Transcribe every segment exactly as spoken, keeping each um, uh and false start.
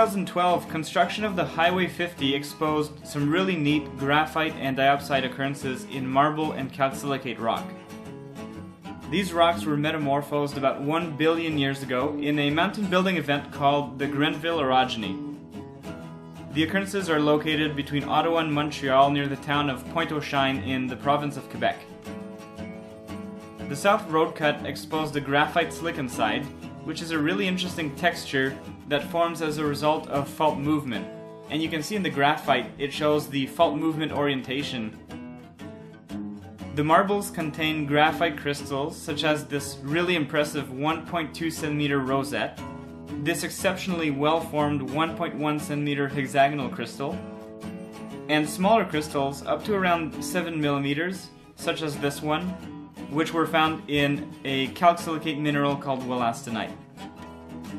two thousand twelve, construction of the Highway fifty exposed some really neat graphite and diopside occurrences in marble and calc-silicate rock. These rocks were metamorphosed about one billion years ago in a mountain building event called the Grenville Orogeny. The occurrences are located between Ottawa and Montreal near the town of Pointe-Au-Chêne in the province of Quebec. The south road cut exposed the graphite siliconcide, which is a really interesting texture that forms as a result of fault movement. And you can see in the graphite, it shows the fault movement orientation. The marbles contain graphite crystals, such as this really impressive one point two centimeter rosette, this exceptionally well-formed one point one centimeter hexagonal crystal, and smaller crystals up to around seven millimeters, such as this one, which were found in a calc-silicate mineral called wollastonite.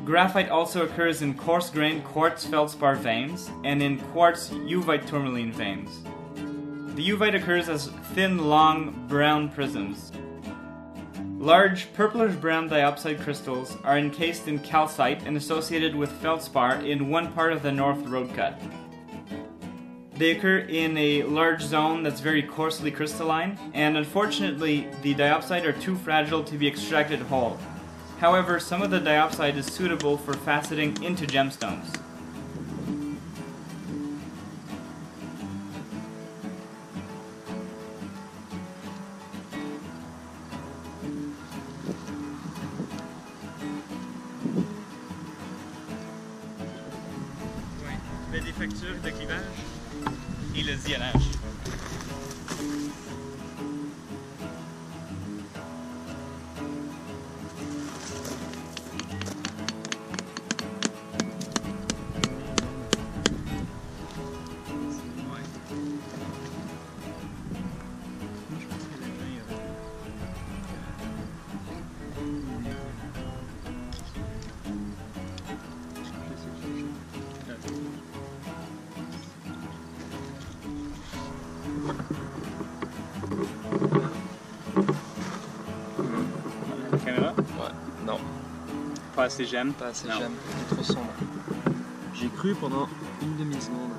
Graphite also occurs in coarse-grained quartz feldspar veins and in quartz uvite tourmaline veins. The uvite occurs as thin, long, brown prisms. Large, purplish-brown diopside crystals are encased in calcite and associated with feldspar in one part of the north road cut. They occur in a large zone that's very coarsely crystalline, and unfortunately the diopside are too fragile to be extracted whole. However, some of the diopside is suitable for faceting into gemstones. Des fractures de clivage et le zionnage. Pas assez j'aime. Pas assez j'aime, c'est trop sombre. J'ai cru pendant une demi-seconde.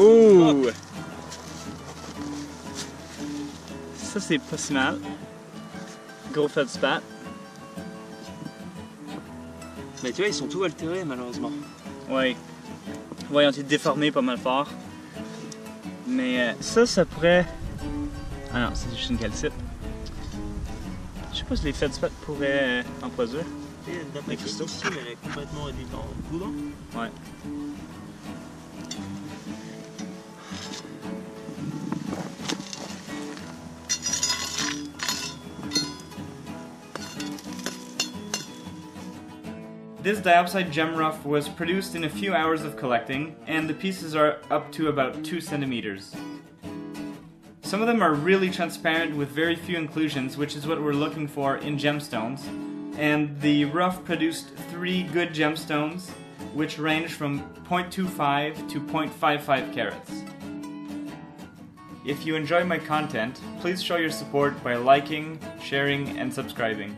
Ouh! Ça c'est pas si mal. Gros feldspar. Mais tu vois, ils sont tous altérés malheureusement. Ouais. Ouais, ils ont été déformés pas mal fort. Mais euh, ça, ça pourrait... Ah non, c'est juste une calcite. Je sais pas si les feldspar pourraient euh, empoisir. D'après Christo, elle est complètement réduite en goudron. Ouais. This diopside gem rough was produced in a few hours of collecting, and the pieces are up to about two centimeters. Some of them are really transparent with very few inclusions, which is what we're looking for in gemstones, and the rough produced three good gemstones, which range from zero point two five to zero point five five carats. If you enjoy my content, please show your support by liking, sharing, and subscribing.